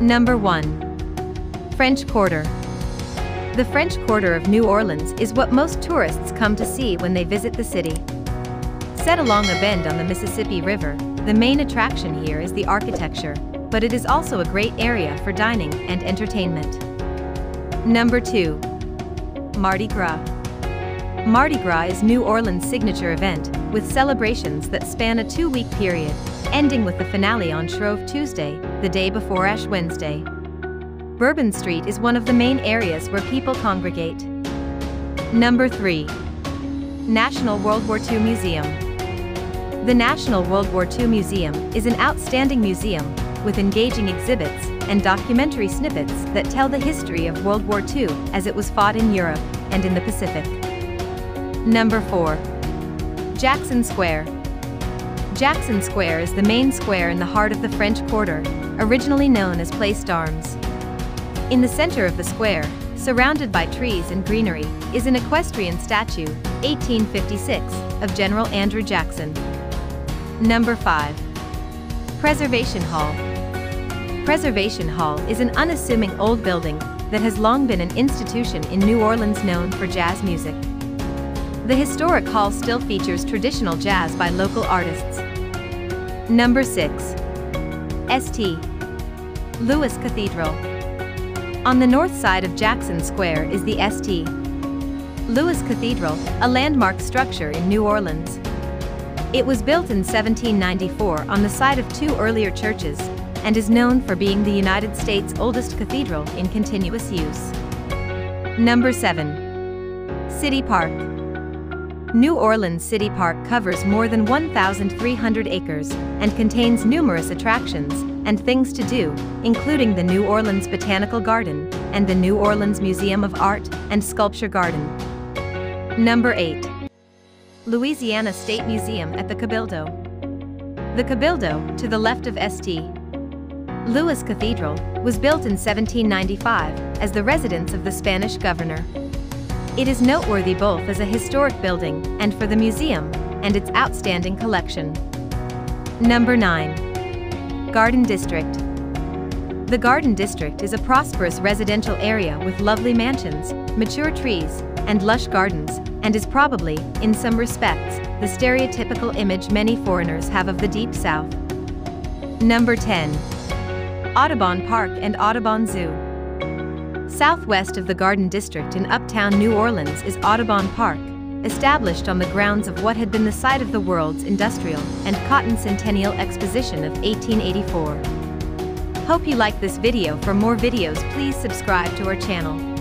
Number 1. French Quarter. The French Quarter of New Orleans is what most tourists come to see when they visit the city. Set along a bend on the Mississippi River, the main attraction here is the architecture, but it is also a great area for dining and entertainment. Number 2. Mardi Gras. Mardi Gras is New Orleans' signature event, with celebrations that span a 2-week period, ending with the finale on Shrove Tuesday, the day before Ash Wednesday. Bourbon Street is one of the main areas where people congregate. Number 3. National World War II Museum. The National World War II Museum is an outstanding museum, with engaging exhibits and documentary snippets that tell the history of World War II as it was fought in Europe and in the Pacific. Number 4. Jackson Square. Jackson Square is the main square in the heart of the French Quarter, originally known as Place d'Armes. In the center of the square, surrounded by trees and greenery, is an equestrian statue, 1856, of General Andrew Jackson. Number 5. Preservation Hall. Preservation Hall is an unassuming old building that has long been an institution in New Orleans known for jazz music. The historic hall still features traditional jazz by local artists. Number 6. St. Louis Cathedral. On the north side of Jackson Square is the St. Louis Cathedral, a landmark structure in New Orleans. It was built in 1794 on the site of two earlier churches and is known for being the United States' oldest cathedral in continuous use. Number 7. City Park. New Orleans City Park covers more than 1,300 acres and contains numerous attractions and things to do, including the New Orleans Botanical Garden and the New Orleans Museum of Art and Sculpture Garden. Number 8. Louisiana State Museum at the Cabildo. The Cabildo, to the left of St. Louis Cathedral, was built in 1795 as the residence of the Spanish governor. It is noteworthy both as a historic building and for the museum and its outstanding collection. Number 9. Garden District. The Garden District is a prosperous residential area with lovely mansions, mature trees, and lush gardens, and is probably, in some respects, the stereotypical image many foreigners have of the Deep South. Number 10. Audubon Park and Audubon Zoo. Southwest of the Garden District in uptown New Orleans is Audubon Park, established on the grounds of what had been the site of the world's industrial and cotton centennial exposition of 1884. Hope you liked this video. For more videos, please subscribe to our channel.